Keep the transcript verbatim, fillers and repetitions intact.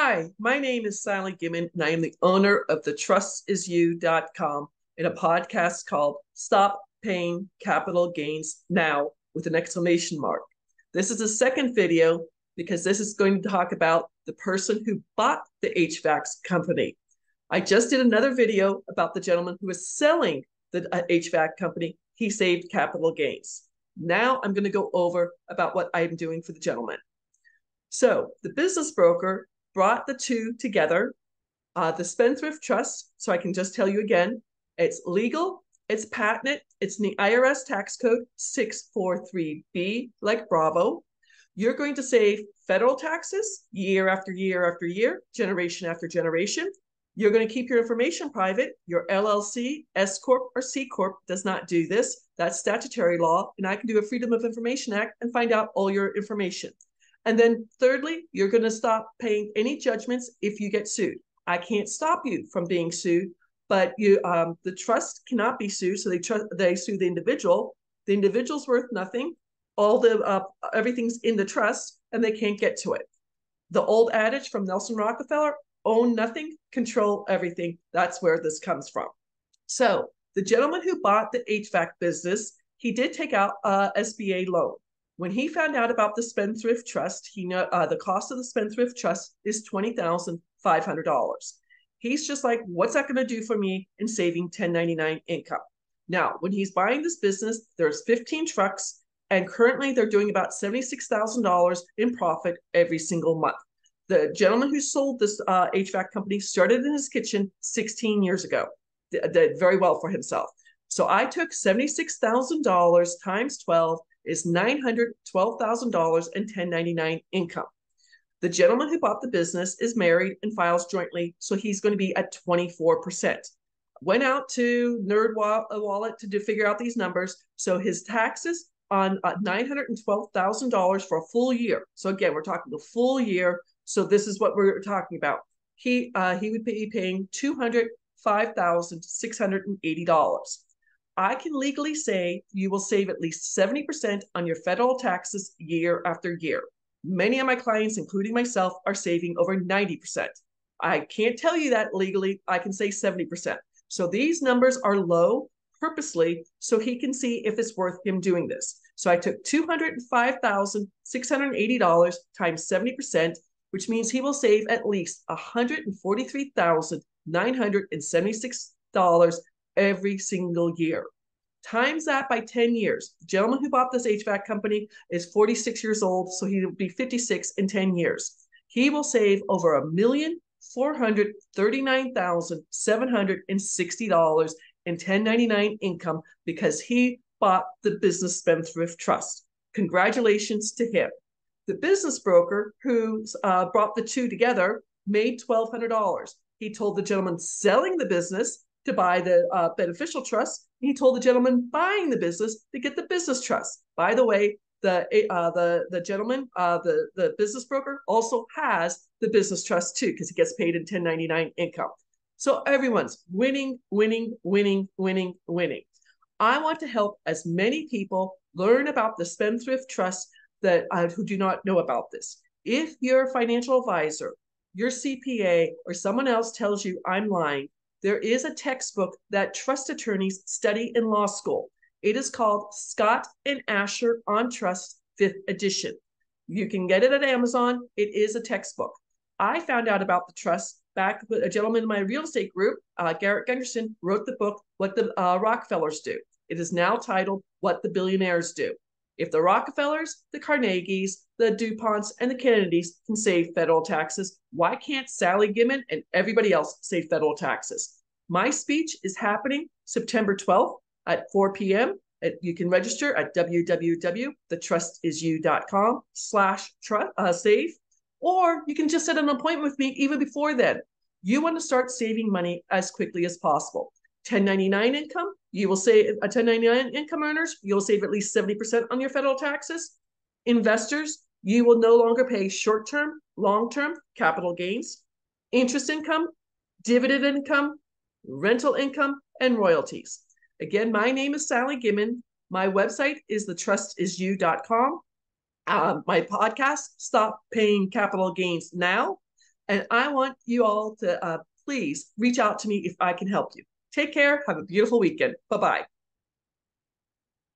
Hi, my name is Sally Gimon, and I am the owner of the trust is you dot com and a podcast called Stop Paying Capital Gains Now with an exclamation mark. This is the second video because this is going to talk about the person who bought the H V A C company. I just did another video about the gentleman who was selling the H V A C company. He saved capital gains. Now I'm going to go over about what I'm doing for the gentleman. So the business broker brought the two together, uh, the Spendthrift Trust. So I can just tell you again, it's legal, it's patented, it's in the I R S Tax Code six forty-three (B), like Bravo. You're going to save federal taxes year after year after year, generation after generation. You're going to keep your information private. Your L L C, S corp, or C corp does not do this. That's statutory law, and I can do a Freedom of Information Act and find out all your information. And then thirdly, you're going to stop paying any judgments if you get sued. I can't stop you from being sued, but you, um, the trust cannot be sued, so they they sue the individual. The individual's worth nothing. All the uh, everything's in the trust, and they can't get to it. The old adage from Nelson Rockefeller, own nothing, control everything. That's where this comes from. So the gentleman who bought the H V A C business, he did take out a S B A loan. When he found out about the Spendthrift Trust, he know, uh, the cost of the Spendthrift Trust is twenty thousand five hundred dollars. He's just like, what's that going to do for me in saving ten ninety-nine income? Now, when he's buying this business, there's fifteen trucks, and currently they're doing about seventy-six thousand dollars in profit every single month. The gentleman who sold this uh, H V A C company started in his kitchen sixteen years ago, D did very well for himself. So I took seventy-six thousand dollars times twelve is nine hundred twelve thousand dollars in ten ninety-nine income. The gentleman who bought the business is married and files jointly, so he's going to be at twenty-four percent. Went out to Nerd Wallet to do, figure out these numbers. So his taxes on uh, nine hundred twelve thousand dollars for a full year. So again, we're talking the full year. So this is what we're talking about. He uh, he would be paying two hundred five thousand six hundred eighty dollars. I can legally say you will save at least seventy percent on your federal taxes year after year. Many of my clients, including myself, are saving over ninety percent. I can't tell you that legally. I can say seventy percent. So these numbers are low purposely so he can see if it's worth him doing this. So I took two hundred five thousand six hundred eighty dollars times seventy percent, which means he will save at least one hundred forty-three thousand nine hundred seventy-six dollars every single year. Times that by ten years. The gentleman who bought this H V A C company is forty-six years old, so he will be fifty-six in ten years. He will save over one million four hundred thirty-nine thousand seven hundred sixty dollars in ten ninety-nine income because he bought the business Spendthrift Trust. Congratulations to him. The business broker who uh, brought the two together made twelve hundred dollars. He told the gentleman selling the business to buy the uh, beneficial trust. He told the gentleman buying the business to get the business trust. By the way, the uh, the the gentleman, uh, the the business broker also has the business trust too because he gets paid in ten ninety-nine income. So everyone's winning, winning, winning, winning, winning. I want to help as many people learn about the Spendthrift Trust that uh, who do not know about this. If your financial advisor, your C P A, or someone else tells you I'm lying, there is a textbook that trust attorneys study in law school. It is called Scott and Ascher on Trusts, fifth edition. You can get it at Amazon. It is a textbook. I found out about the trust back with a gentleman in my real estate group, uh, Garrett Gunderson, wrote the book, What the uh, Rockefellers Do. It is now titled What the Billionaires Do. If the Rockefellers, the Carnegies, the DuPonts, and the Kennedys can save federal taxes, why can't Sally Gimon and everybody else save federal taxes? My speech is happening September twelfth at four p m You can register at www.the trust is you dot com slash save, or you can just set an appointment with me even before then. You want to start saving money as quickly as possible. ten ninety-nine income, you will save, uh, ten ninety-nine income earners, you'll save at least seventy percent on your federal taxes. Investors, you will no longer pay short-term, long-term capital gains, interest income, dividend income, rental income, and royalties. Again, my name is Sally Gimon. My website is the trust is you dot com. Uh, my podcast, Stop Paying Capital Gains Now. And I want you all to uh, please reach out to me if I can help you. Take care. Have a beautiful weekend. Bye-bye.